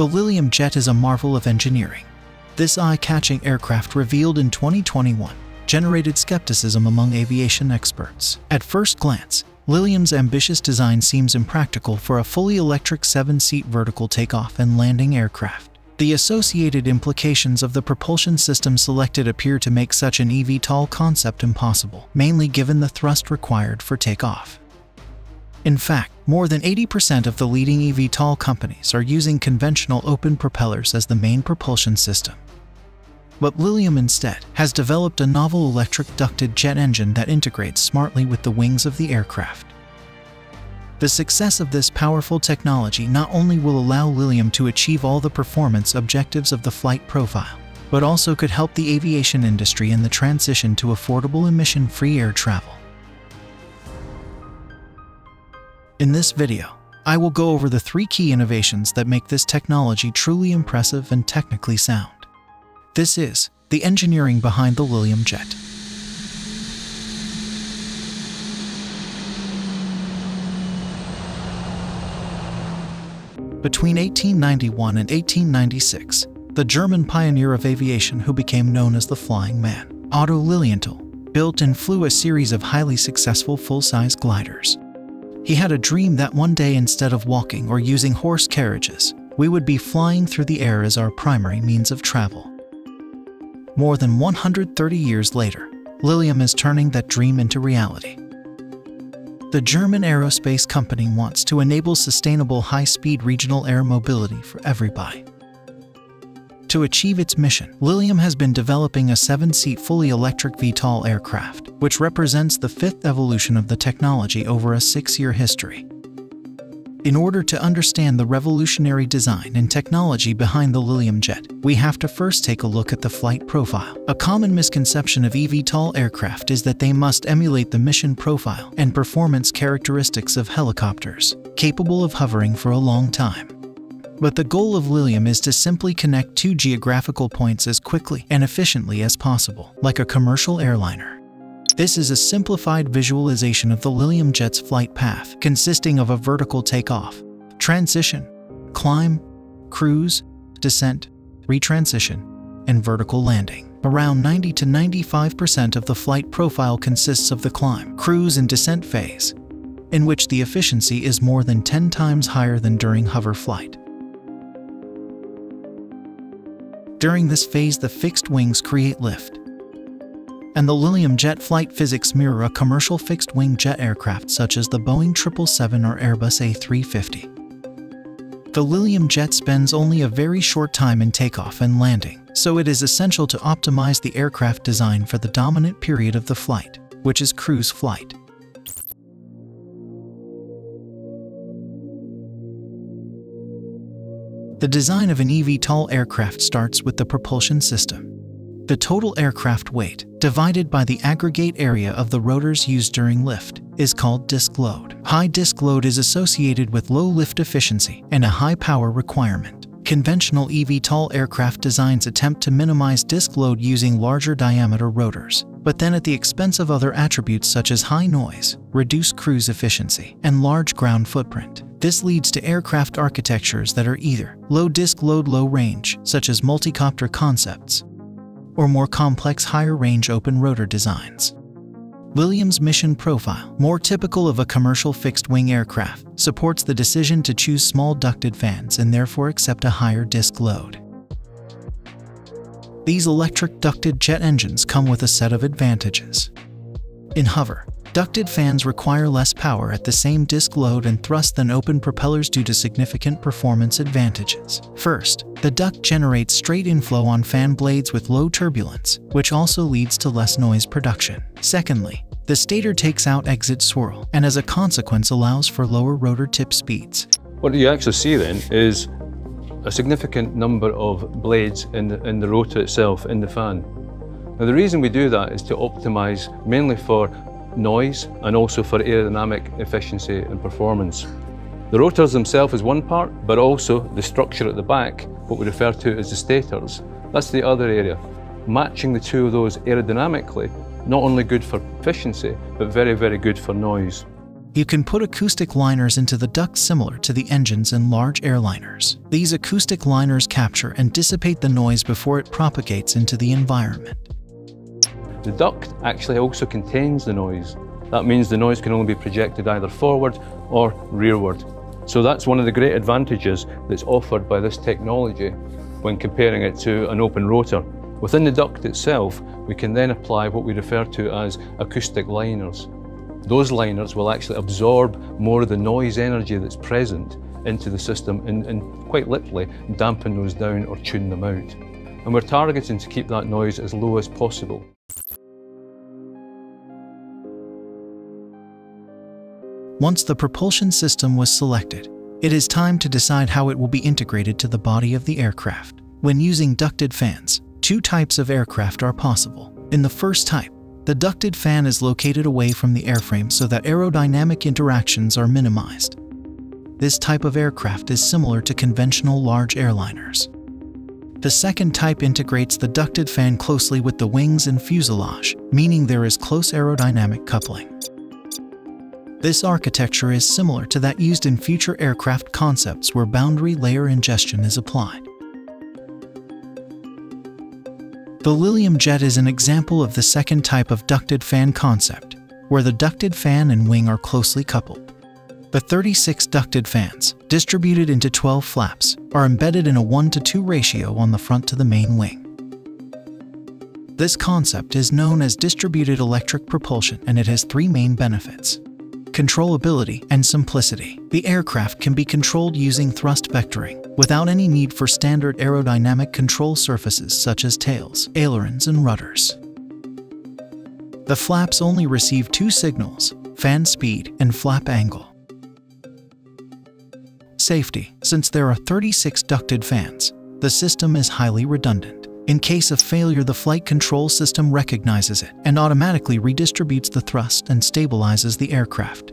The Lilium Jet is a marvel of engineering. This eye-catching aircraft, revealed in 2021, generated skepticism among aviation experts. At first glance, Lilium's ambitious design seems impractical for a fully electric 7-seat vertical takeoff and landing aircraft. The associated implications of the propulsion system selected appear to make such an eVTOL concept impossible, mainly given the thrust required for takeoff. In fact, more than 80% of the leading eVTOL companies are using conventional open propellers as the main propulsion system. But Lilium instead has developed a novel electric ducted jet engine that integrates smartly with the wings of the aircraft. The success of this powerful technology not only will allow Lilium to achieve all the performance objectives of the flight profile, but also could help the aviation industry in the transition to affordable emission-free air travel. In this video, I will go over the 3 key innovations that make this technology truly impressive and technically sound. This is the engineering behind the Lilium Jet. Between 1891 and 1896, the German pioneer of aviation who became known as the Flying Man, Otto Lilienthal, built and flew a series of highly successful full-size gliders. He had a dream that one day, instead of walking or using horse carriages, we would be flying through the air as our primary means of travel. More than 130 years later, Lilium is turning that dream into reality. The German aerospace company wants to enable sustainable high-speed regional air mobility for everybody. To achieve its mission, Lilium has been developing a 7-seat fully electric VTOL aircraft, which represents the 5th evolution of the technology over a 6-year history. In order to understand the revolutionary design and technology behind the Lilium Jet, we have to first take a look at the flight profile. A common misconception of eVTOL aircraft is that they must emulate the mission profile and performance characteristics of helicopters, capable of hovering for a long time. But the goal of Lilium is to simply connect 2 geographical points as quickly and efficiently as possible, like a commercial airliner. This is a simplified visualization of the Lilium Jet's flight path, consisting of a vertical takeoff, transition, climb, cruise, descent, retransition, and vertical landing. Around 90 to 95% of the flight profile consists of the climb, cruise, and descent phase, in which the efficiency is more than 10 times higher than during hover flight. During this phase, the fixed wings create lift, and the Lilium Jet flight physics mirror a commercial fixed-wing jet aircraft such as the Boeing 777 or Airbus A350. The Lilium Jet spends only a very short time in takeoff and landing, so it is essential to optimize the aircraft design for the dominant period of the flight, which is cruise flight. The design of an eVTOL aircraft starts with the propulsion system. The total aircraft weight, divided by the aggregate area of the rotors used during lift, is called disk load. High disk load is associated with low lift efficiency and a high power requirement. Conventional eVTOL aircraft designs attempt to minimize disk load using larger diameter rotors, but then at the expense of other attributes such as high noise, reduced cruise efficiency, and large ground footprint. This leads to aircraft architectures that are either low disk load, low range, such as multicopter concepts, or more complex higher-range open rotor designs. Lilium's mission profile, more typical of a commercial fixed-wing aircraft, supports the decision to choose small ducted fans and therefore accept a higher disk load. These electric ducted jet engines come with a set of advantages. In hover, ducted fans require less power at the same disk load and thrust than open propellers due to significant performance advantages. First, the duct generates straight inflow on fan blades with low turbulence, which also leads to less noise production. Secondly, the stator takes out exit swirl and as a consequence allows for lower rotor tip speeds. What you actually see then is a significant number of blades in the rotor itself, in the fan. Now the reason we do that is to optimize mainly for noise and also for aerodynamic efficiency and performance. The rotors themselves is one part, but also the structure at the back, what we refer to as the stators. That's the other area. Matching the two of those aerodynamically, not only good for efficiency, but very, very good for noise. You can put acoustic liners into the ducts similar to the engines in large airliners. These acoustic liners capture and dissipate the noise before it propagates into the environment. The duct actually also contains the noise. That means the noise can only be projected either forward or rearward. So that's one of the great advantages that's offered by this technology when comparing it to an open rotor. Within the duct itself, we can then apply what we refer to as acoustic liners. Those liners will actually absorb more of the noise energy that's present into the system and quite literally dampen those down or tune them out. And we're targeting to keep that noise as low as possible. Once the propulsion system was selected, it is time to decide how it will be integrated to the body of the aircraft. When using ducted fans, two types of aircraft are possible. In the first type, the ducted fan is located away from the airframe so that aerodynamic interactions are minimized. This type of aircraft is similar to conventional large airliners. The second type integrates the ducted fan closely with the wings and fuselage, meaning there is close aerodynamic coupling. This architecture is similar to that used in future aircraft concepts where boundary layer ingestion is applied. The Lilium Jet is an example of the second type of ducted fan concept, where the ducted fan and wing are closely coupled. The 36 ducted fans, distributed into 12 flaps, are embedded in a 1-to-2 ratio on the front to the main wing. This concept is known as distributed electric propulsion, and it has three main benefits: controllability and simplicity. The aircraft can be controlled using thrust vectoring, without any need for standard aerodynamic control surfaces such as tails, ailerons, and rudders. The flaps only receive two signals: fan speed and flap angle. Safety. Since there are 36 ducted fans, the system is highly redundant. In case of failure, the flight control system recognizes it and automatically redistributes the thrust and stabilizes the aircraft.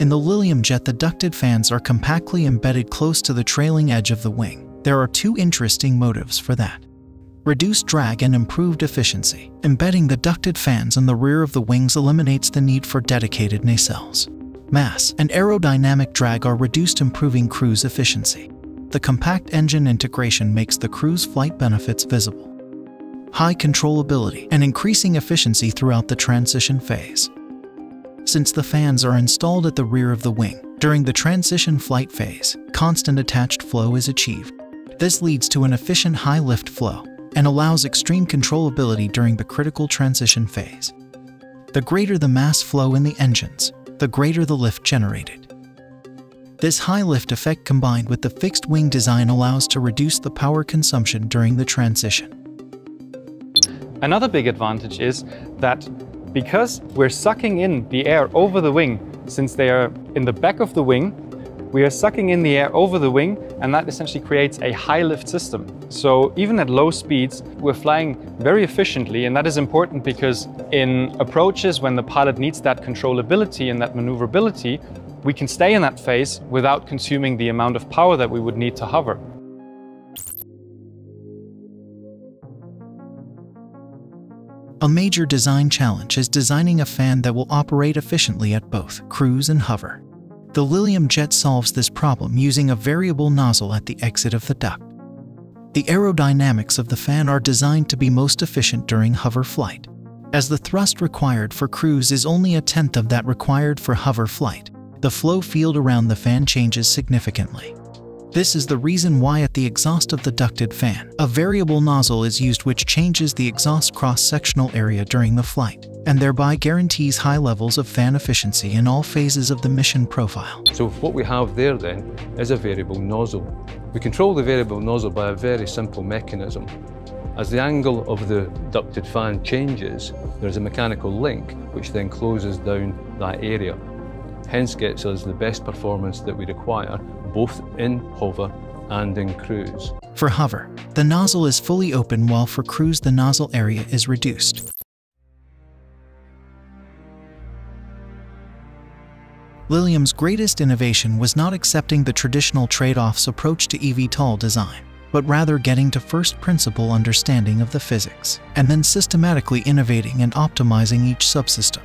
In the Lilium Jet, the ducted fans are compactly embedded close to the trailing edge of the wing. There are two interesting motives for that: reduced drag and improved efficiency. Embedding the ducted fans in the rear of the wings eliminates the need for dedicated nacelles. Mass and aerodynamic drag are reduced, improving cruise efficiency. The compact engine integration makes the cruise flight benefits visible. High controllability and increasing efficiency throughout the transition phase. Since the fans are installed at the rear of the wing, during the transition flight phase, constant attached flow is achieved. This leads to an efficient high lift flow and allows extreme controllability during the critical transition phase. The greater the mass flow in the engines, the greater the lift generated. This high lift effect combined with the fixed wing design allows to reduce the power consumption during the transition. Another big advantage is that because we're sucking in the air over the wing, since they are in the back of the wing, we are sucking in the air over the wing, and that essentially creates a high lift system. So even at low speeds, we're flying very efficiently, and that is important because in approaches when the pilot needs that controllability and that maneuverability, we can stay in that phase without consuming the amount of power that we would need to hover. A major design challenge is designing a fan that will operate efficiently at both cruise and hover. The Lilium Jet solves this problem using a variable nozzle at the exit of the duct. The aerodynamics of the fan are designed to be most efficient during hover flight, as the thrust required for cruise is only a tenth of that required for hover flight. The flow field around the fan changes significantly. This is the reason why at the exhaust of the ducted fan, a variable nozzle is used, which changes the exhaust cross-sectional area during the flight and thereby guarantees high levels of fan efficiency in all phases of the mission profile. So what we have there then is a variable nozzle. We control the variable nozzle by a very simple mechanism. As the angle of the ducted fan changes, there's a mechanical link which then closes down that area. Hence gets us the best performance that we require, both in hover and in cruise. For hover, the nozzle is fully open, while for cruise the nozzle area is reduced. Lilium's greatest innovation was not accepting the traditional trade-offs approach to eVTOL design, but rather getting to first principle understanding of the physics, and then systematically innovating and optimizing each subsystem.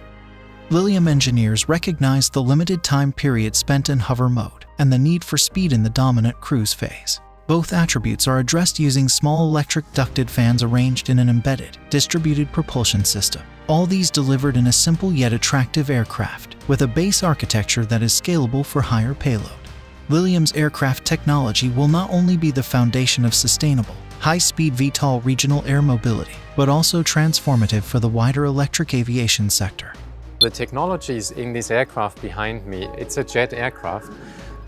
Lilium engineers recognized the limited time period spent in hover mode and the need for speed in the dominant cruise phase. Both attributes are addressed using small electric ducted fans arranged in an embedded, distributed propulsion system. All these delivered in a simple yet attractive aircraft with a base architecture that is scalable for higher payload. Lilium's aircraft technology will not only be the foundation of sustainable, high-speed VTOL regional air mobility, but also transformative for the wider electric aviation sector. The technologies in this aircraft behind me, it's a jet aircraft,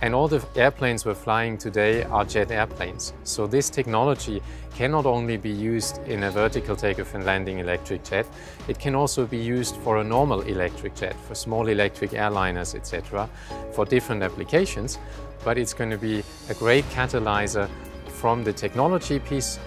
and all the airplanes we're flying today are jet airplanes. So this technology can not only be used in a vertical takeoff and landing electric jet, it can also be used for a normal electric jet, for small electric airliners, etc., for different applications. But it's going to be a great catalyzer from the technology piece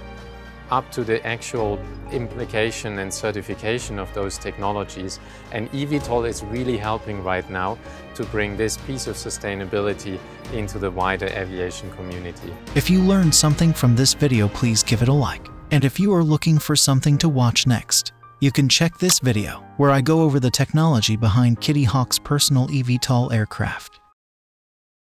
up to the actual implication and certification of those technologies. And eVTOL is really helping right now to bring this piece of sustainability into the wider aviation community. If you learned something from this video, please give it a like. And if you are looking for something to watch next, you can check this video where I go over the technology behind Kitty Hawk's personal eVTOL aircraft.